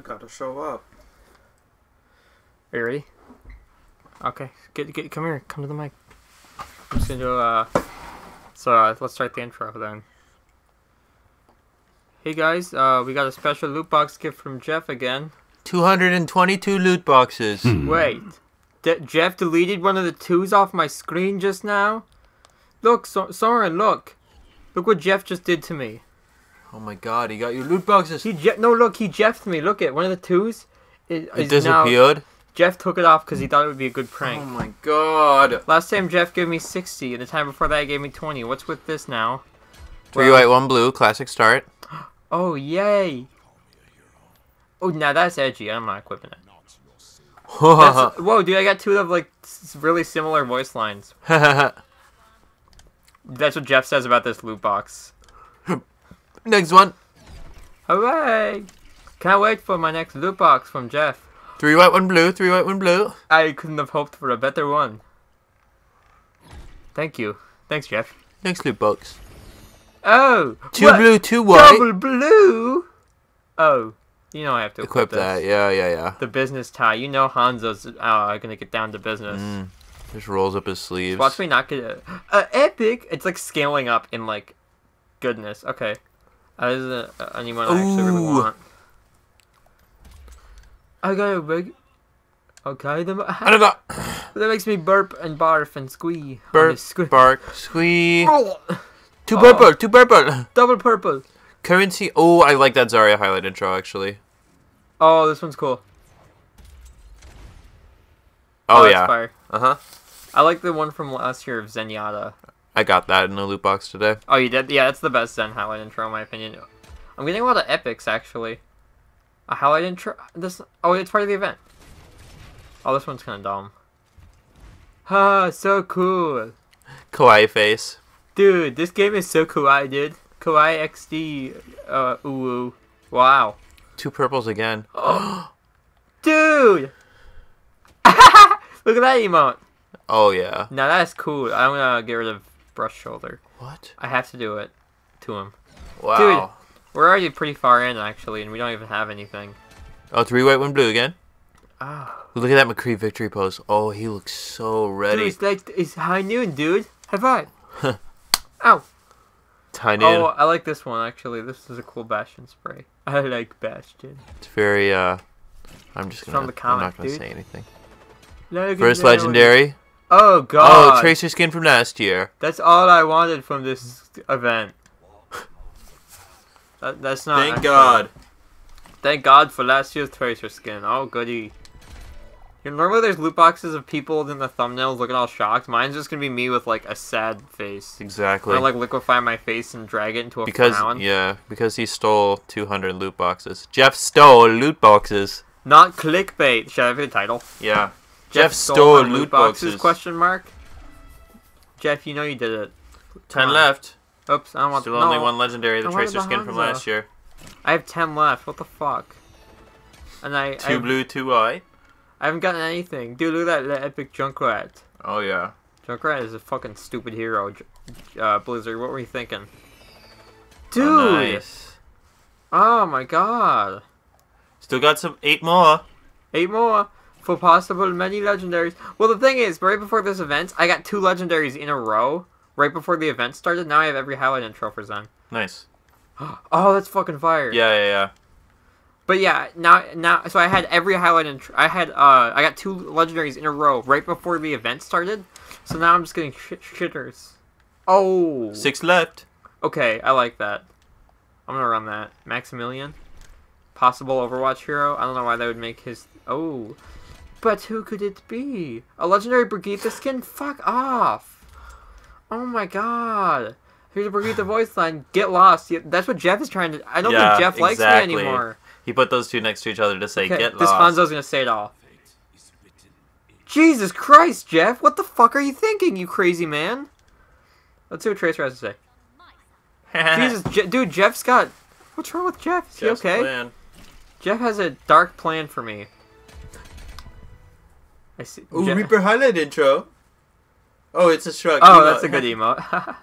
I gotta show up. Are you ready? Okay, get come here, come to the mic. I'm just gonna do let's start the intro then. Hey guys, we got a special loot box gift from Jeff again. 222 loot boxes. Wait, Jeff deleted one of the twos off my screen just now? Look, Soren, look. Look what Jeff just did to me. Oh my god, he got your loot boxes. No, look, he Jeffed me. Look at one of the twos. It disappeared? Now, Jeff took it off because he thought it would be a good prank. Oh my god. Last time Jeff gave me 60, and the time before that he gave me 20. What's with this now? 3 white, 1 blue, classic start. Oh, yay. Oh, now that's edgy. I'm not equipping it. Whoa, dude, I got two of like really similar voice lines. That's what Jeff says about this loot box. Next one. Hooray! Can't wait for my next loot box from Jeff. 3 white, 1 blue, 3 white, 1 blue. I couldn't have hoped for a better one. Thank you. Thanks, Jeff. Next loot box. Oh! 2 blue, 2 white. Double blue! Oh. You know I have to equip that. Yeah. The business tie. You know Hanzo's gonna get down to business. Just rolls up his sleeves. Watch me not get it. Epic! It's like scaling up in like goodness. Okay. That isn't anyone I actually really want. I got a big... Okay, that makes me burp and barf and squee. Burp, bark, squee. Oh. 2 purple, 2 purple. Double purple. Currency. Oh, I like that Zarya highlight intro, actually. Oh, this one's cool. Oh yeah. Fire. Uh-huh. I like the one from last year of Zenyatta. I got that in the loot box today. Oh, you did? Yeah, that's the best Zen highlight intro, in my opinion. I'm getting a lot of epics, actually. A highlight intro? This... Oh, it's part of the event. Oh, this one's kind of dumb. Ah, so cool. Kawaii face. Dude, this game is so kawaii, dude. Kawaii XD, ooh. Wow. 2 purples again. Oh, dude! Look at that emote. Oh, yeah. Now that's cool. I'm gonna get rid of brush shoulder. What? I have to do it to him. Wow. Dude, we're already pretty far in, actually, and we don't even have anything. Oh, 3 white, 1 blue again? Oh. Look at that McCree victory pose. Oh, he looks so ready. Dude, it's, like, it's high noon, dude. High five. Ow. Tiny. Oh, I like this one actually. This is a cool Bastion spray. I like Bastion. It's very I'm just gonna I'm not gonna say anything. First legendary. Oh god. Oh, Tracer skin from last year. That's all I wanted from this event. That's not Thank God. Thank God for last year's Tracer skin. Oh goody. You know, normally there's loot boxes of people in the thumbnails looking all shocked. Mine's just gonna be me with like a sad face. Exactly. I like liquefy my face and drag it into a crown. Yeah, because he stole 200 loot boxes. Jeff stole loot boxes. Not clickbait. Should I be the title? Yeah. Jeff stole loot boxes? Question mark. Jeff, you know you did it. 10 left. Oops, I don't want. Still only one legendary. The Tracer skin from last year. I have 10 left. What the fuck? And I 2 blue, 2 white. I haven't gotten anything. Dude, look at that epic Junkrat. Oh, yeah. Junkrat is a fucking stupid hero, Blizzard. What were you thinking? Dude! Oh, nice. Oh, my God. Still got some 8 more. 8 more for possible many legendaries. Well, the thing is, right before this event, I got 2 legendaries in a row. Right before the event started, now I have every highlight intro for Zen. Nice. Oh, that's fucking fire. Yeah. But yeah, now, so I had every highlight intro. I got 2 legendaries in a row right before the event started. So now I'm just getting shitters. Oh. 6 left. Okay, I like that. I'm gonna run that. Maximilian, possible Overwatch hero. I don't know why that would make his. Oh, but who could it be? A legendary Brigitte skin? Fuck off. Oh my god. Here's a Brigitte voice line. Get lost. That's what Jeff is trying to. I don't think Jeff likes me anymore. He put those two next to each other to say, okay, get this lost. This Hanzo's gonna say it all. Jesus Christ, Jeff! What the fuck are you thinking, you crazy man? Let's see what Tracer has to say. Jesus, dude, Jeff's got... What's wrong with Jeff? Is Jeff's he okay? Plan. Jeff has a dark plan for me. I see. Ooh, Reaper highlight intro. Oh, it's a shrug. Oh, emote. That's a good emote.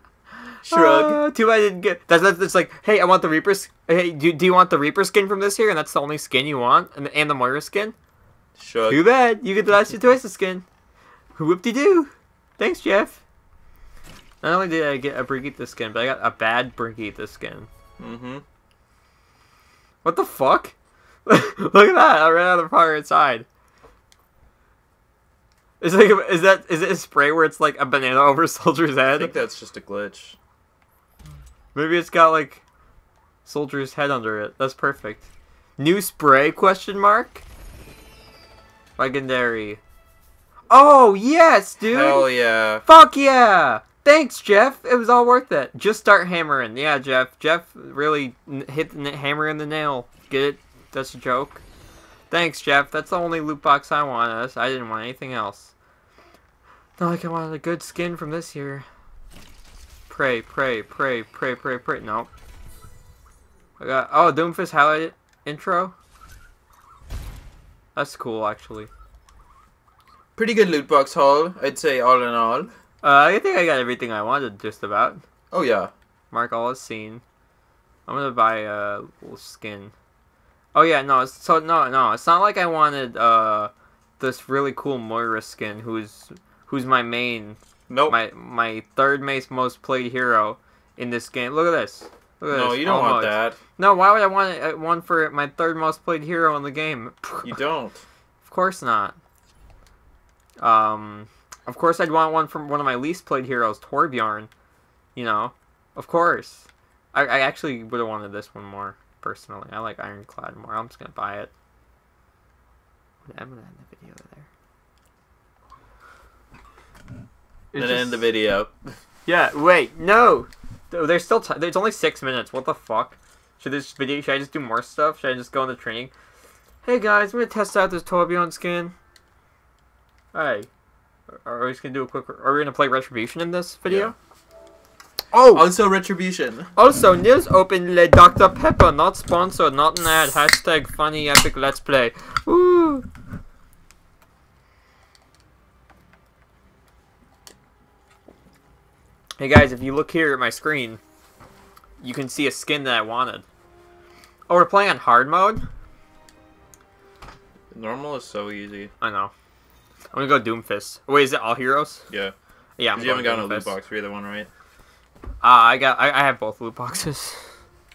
Shrug. Too bad I didn't get... That's like, hey, I want the Reaper... Hey, do you want the Reaper skin from this here? And that's the only skin you want? And the Moira skin? Shrug. Too bad. You get the last two Tracer skin. Whoop-de-doo. Thanks, Jeff. Not only did I get a Brigitte this skin, but I got a bad Brigitte this skin. Mm-hmm. What the fuck? Look at that! I ran out of the far inside. Is like a, is it a spray where it's like a banana over a soldier's head? I think that's just a glitch. Maybe it's got like soldier's head under it. That's perfect. New spray? Question mark. Legendary. Oh yes, dude! Hell yeah! Fuck yeah! Thanks, Jeff. It was all worth it. Just start hammering. Yeah, Jeff. Jeff really hit the hammer in the nail. Get it? That's a joke. Thanks, Jeff. That's the only loot box I wanted. I didn't want anything else. Not like I wanted a good skin from this here. Pray, pray, pray, pray, pray, pray. Nope. I got. Oh, Doomfist highlight intro. That's cool, actually. Pretty good loot box haul, I'd say, all in all. I think I got everything I wanted, just about. Oh, yeah. Mark all is seen. I'm gonna buy a little skin. Oh, yeah, no, so, no, it's not like I wanted, this really cool Moira skin, who's my main. Nope. My third most played hero in this game. Look at this. Look at this. No, you don't want that. No, why would I want one for my third most played hero in the game? You don't. Of course not. Of course, I'd want one from one of my least played heroes, Torbjorn. You know, of course. I actually would have wanted this one more personally. I like Ironclad more. I'm just gonna buy it. I'm gonna end the video there. I'm gonna end the video. Yeah. Wait. No. There's still time. There's only 6 minutes. What the fuck? Should I just do more stuff? Should I just go into training? Hey guys, I'm gonna test out this Torbjorn skin. Alright. Are we just gonna do a quick? Are we gonna play Retribution in this video? Yeah. Oh, also Retribution. Also, Nils opened le Dr. Pepper, not sponsored, not an ad. Hashtag funny epic let's play. Woo! Hey guys, if you look here at my screen, you can see a skin that I wanted. Oh, we're playing on hard mode. Normal is so easy. I know. I'm gonna go Doomfist. Wait, is it all heroes? Yeah. Yeah, I'm you haven't gotten a loot box for either one, right? I have both loot boxes.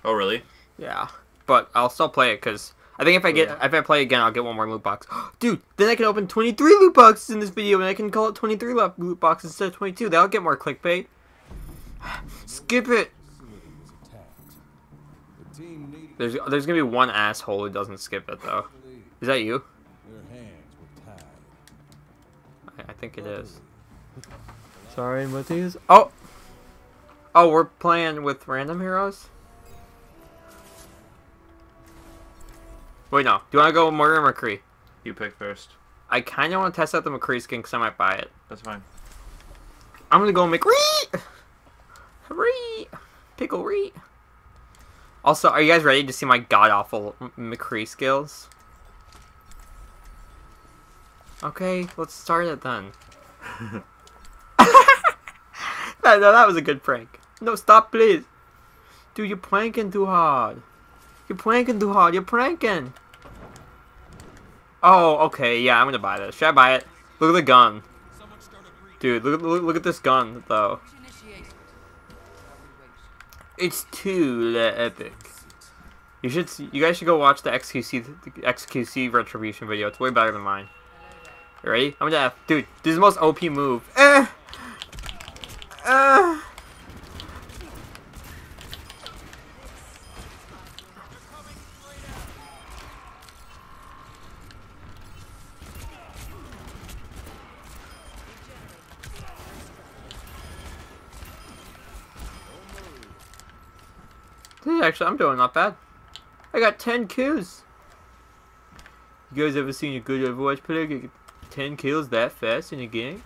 Oh really? Yeah. But I'll still play it because I think if I get if I play again I'll get one more loot box. Dude, then I can open 23 loot boxes in this video and I can call it 23 loot boxes instead of 22. That'll get more clickbait. Skip it. There's gonna be one asshole who doesn't skip it though. Is that you? I think it is. Sorry, what is? Oh! Oh, we're playing with random heroes? Wait, no. Do you want to go with Moira or McCree? You pick first. I kind of want to test out the McCree skin because I might buy it. That's fine. I'm going to go McCree! Hurry! Pickle Ree! Also, are you guys ready to see my god-awful McCree skills? Okay, let's start it then. No, that was a good prank. No, stop, please. Dude, you're pranking too hard. You're pranking too hard. You're pranking. Oh, okay, yeah, I'm gonna buy this. Should I buy it? Look at the gun. Dude, look at this gun, though. It's too epic. You guys should go watch the XQC Retribution video. It's way better than mine. You ready? I'm gonna... Dude, this is the most OP move. Dude, actually, I'm doing not bad. I got 10 kills. You guys ever seen a good Overwatch player get 10 kills that fast in a game?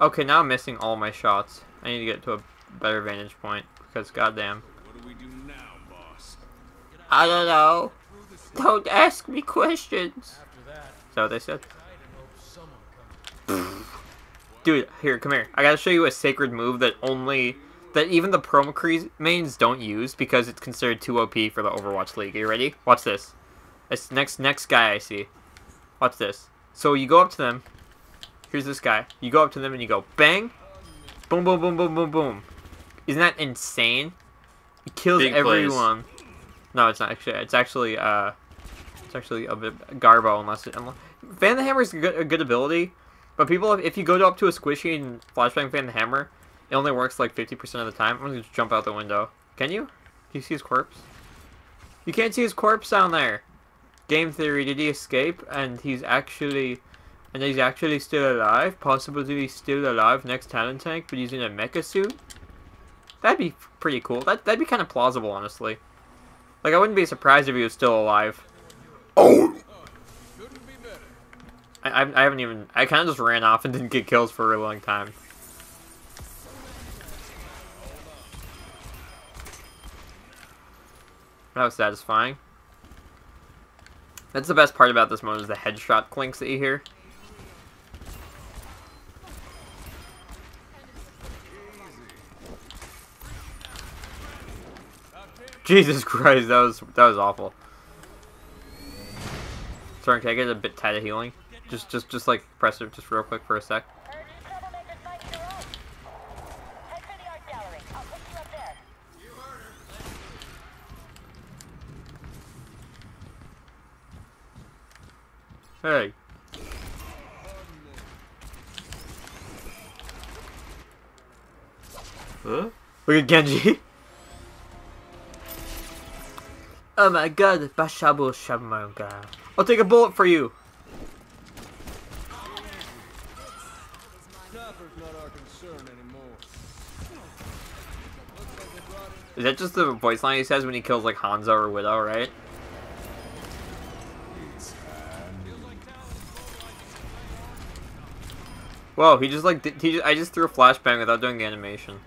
Okay, now I'm missing all my shots. I need to get to a better vantage point because goddamn. What do we do now, boss? I don't know. Don't ask me questions. Is that what they said? Dude, here, come here. I gotta show you a sacred move that only... that even the Pro McCree mains don't use because it's considered too OP for the Overwatch League. Are you ready? Watch this. It's next guy I see. Watch this. So you go up to them. Here's this guy. You go up to them and you go bang, boom, boom, boom, boom, boom, boom. Isn't that insane? It kills Big everyone. Plays. No, it's not actually. It's actually a bit garbo unless it. Fan the Hammer's a good ability, but people, if you go up to a squishy and flashbang Fan the Hammer, it only works like 50% of the time. I'm gonna just jump out the window. Can you? Can you see his corpse? You can't see his corpse down there. Game theory: did he escape? And he's actually still alive. Possibly still alive next Talon tank, but he's in a mecha suit. That'd be pretty cool. That'd be kind of plausible, honestly. Like I wouldn't be surprised if he was still alive. Oh! I haven't even. I kind of just ran off and didn't get kills for a really long time. That was satisfying. That's the best part about this mode is the headshot clinks that you hear. Jesus Christ, that was awful. Sorry, can I get a bit tight of healing? Just like press it just real quick for a sec. Hey. Huh? Look at Genji. Oh my god, Bashabu Shamanka. I'll take a bullet for you. Is that just the voice line he says when he kills like Hanzo or Widow, right? Whoa, he just like I just threw a flashbang without doing the animation.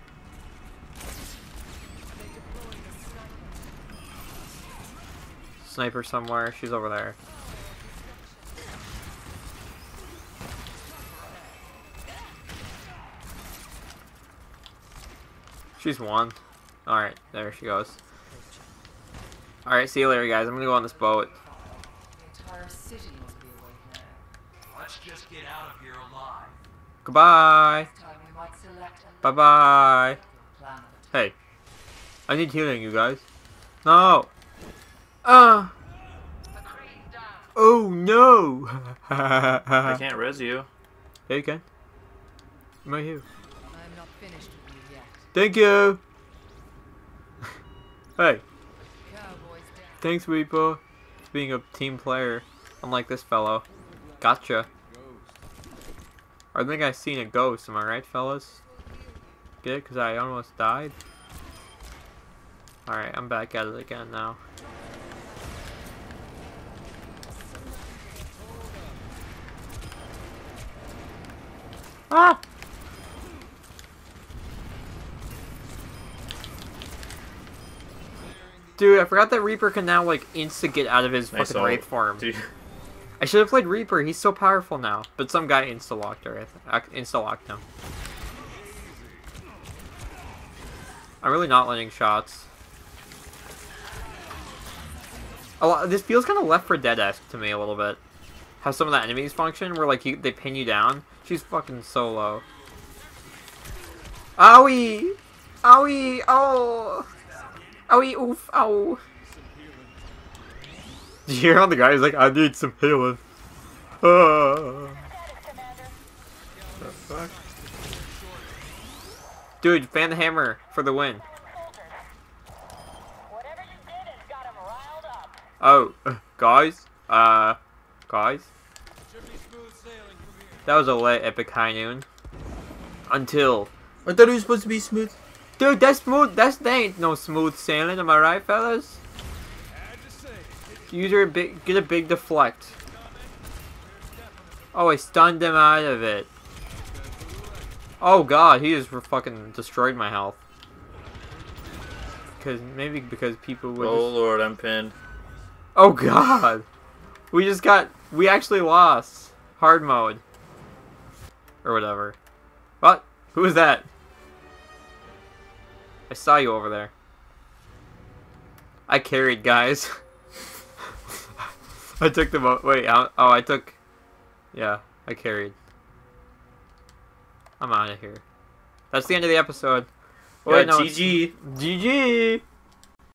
Sniper somewhere. She's over there. She's won. All right, there she goes. All right, see you later, guys. I'm gonna go on this boat. Let's just get out of here alive. Goodbye. Bye bye. Hey, I need healing, you guys. No. Oh no! I can't res you. Yeah, you can. I'm right here. I'm not finished with you yet. Thank you! Hey. Thanks, Reaper, for being a team player. Unlike this fellow. Gotcha. I think I seen a ghost, am I right, fellas? Get it? Because I almost died? Alright, I'm back at it again now. Ah! Dude, I forgot that Reaper can now like insta get out of his fucking Wraith Form. Dude. I should have played Reaper. He's so powerful now. But some guy insta locked her. Insta locked him. I'm really not landing shots. A lot. This feels kind of Left 4 Dead-esque to me a little bit. How some of the enemies function, where like they pin you down. She's fucking so low. Owie! Owie! Oh! Owie! Oof! Ow! Did you hear how the guy was like, I need some healing. The fuck? Dude, Fan the Hammer for the win. Oh, guys. That was a late epic high noon. Until I thought it was supposed to be smooth. Dude, that's smooth. That ain't no smooth sailing. Am I right, fellas? User get a big deflect. Oh, I stunned him out of it. Oh god, he just fucking destroyed my health. Because maybe because people would. Oh just... lord, I'm pinned. Oh god, we actually lost hard mode. Or whatever. What? Who is that? I saw you over there. I carried, guys. I took the boat. Wait, I took... Yeah, I carried. I'm out of here. That's the end of the episode. Oh, yeah, wait, no, GG. GG!